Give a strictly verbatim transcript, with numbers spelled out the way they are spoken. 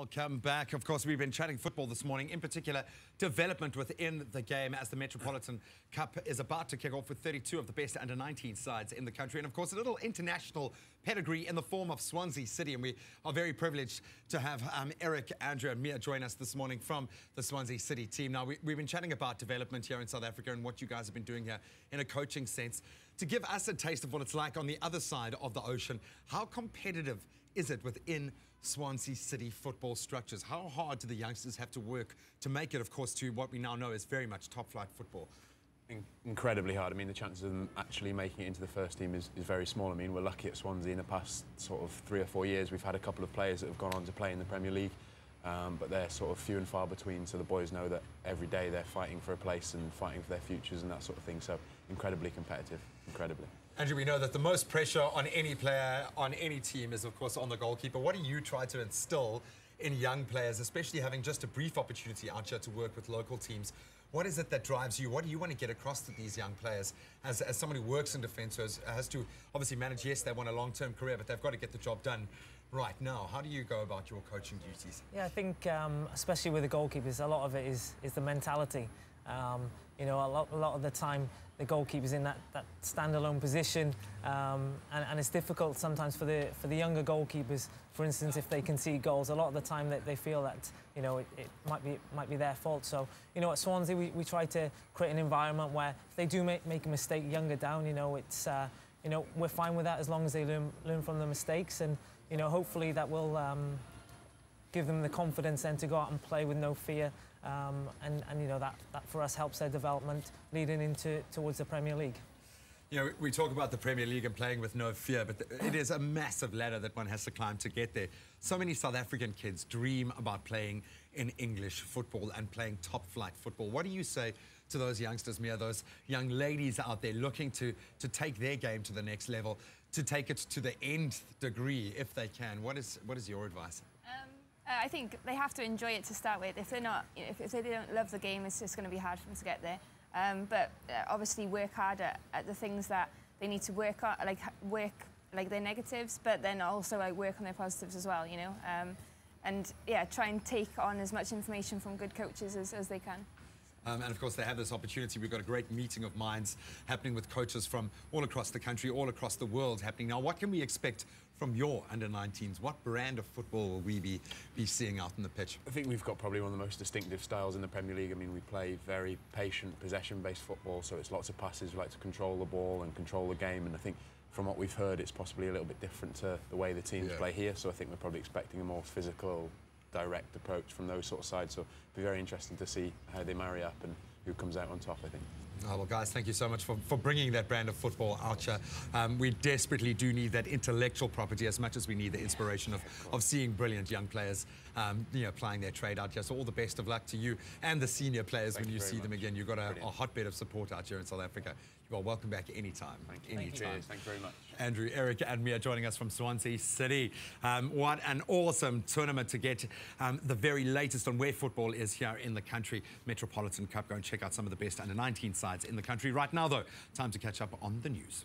welcome back. Of course, we've been chatting football this morning, in particular development within the game as the Metropolitan Cup is about to kick off with thirty-two of the best under nineteen sides in the country. And of course, a little international pedigree in the form of Swansea City. And we are very privileged to have um, Eric, Andrew and Mia join us this morning from the Swansea City team. Now, we, we've been chatting about development here in South Africa and what you guys have been doing here in a coaching sense. To give us a taste of what it's like on the other side of the ocean, how competitive is it within Swansea City football structures? How hard do the youngsters have to work to make it, of course, to what we now know is very much top-flight football? In incredibly hard. I mean, the chances of them actually making it into the first team is, is very small. I mean, we're lucky at Swansea in the past sort of three or four years. We've had a couple of players that have gone on to play in the Premier League, um, but they're sort of few and far between, so the boys know that every day they're fighting for a place and fighting for their futures and that sort of thing, so incredibly competitive, incredibly. Andrew, we know that the most pressure on any player, on any team, is, of course, on the goalkeeper. What do you try to instill in young players, especially having just a brief opportunity out here to work with local teams? What is it that drives you? What do you want to get across to these young players as, as someone who works in defence, who has, has to obviously manage, yes, they want a long-term career, but they've got to get the job done right now? How do you go about your coaching duties? Yeah, I think, um, especially with the goalkeepers, a lot of it is, is the mentality. Um, you know, a lot, a lot of the time, the goalkeeper's in that, that standalone position, um, and, and it's difficult sometimes for the for the younger goalkeepers. For instance, if they concede goals, a lot of the time that they, they feel that, you know, it, it might be it might be their fault. So, you know, at Swansea we, we try to create an environment where if they do make make a mistake younger down, you know, it's uh, you know, we're fine with that as long as they learn learn from the mistakes, and you know, hopefully that will um, give them the confidence then to go out and play with no fear. Um, and, and, you know, that, that for us helps their development leading into towards the Premier League. You know, we talk about the Premier League and playing with no fear, but it is a massive ladder that one has to climb to get there. So many South African kids dream about playing in English football and playing top-flight football. What do you say to those youngsters, Mia, those young ladies out there looking to, to take their game to the next level, to take it to the nth degree if they can? What is, what is your advice? Um, I think they have to enjoy it to start with. If they're not, you know, if, if they don't love the game, it's just going to be hard for them to get there. Um, but uh, obviously, work hard at, at the things that they need to work on, like work like their negatives, but then also like work on their positives as well. You know, um, and yeah, try and take on as much information from good coaches as, as they can. Um, and of course, they have this opportunity. We've got a great meeting of minds happening with coaches from all across the country, all across the world happening. Now, what can we expect from your under nineteens? What brand of football will we be, be seeing out on the pitch? I think we've got probably one of the most distinctive styles in the Premier League. I mean, we play very patient, possession-based football, so it's lots of passes. We like to control the ball and control the game. And I think from what we've heard, it's possibly a little bit different to the way the teams yeah. play here. So I think we're probably expecting a more physical, direct approach from those sort of sides, so it'll be very interesting to see how they marry up and who comes out on top, I think. Oh, well, guys, thank you so much for, for bringing that brand of football out here. Um, we desperately do need that intellectual property as much as we need the inspiration of, of seeing brilliant young players um, you know, applying their trade out here. So all the best of luck to you and the senior players thank when you see much. them again. You've got a, a hotbed of support out here in South Africa. You are welcome back anytime. Thank you. Anytime. Thank you. Thank you very much. Andrew, Eric and Mia joining us from Swansea City. Um, what an awesome tournament to get um, the very latest on where football is here in the country. Metropolitan Cup. Go and check out some of the best under nineteen sides in the country. Right now, though, time to catch up on the news.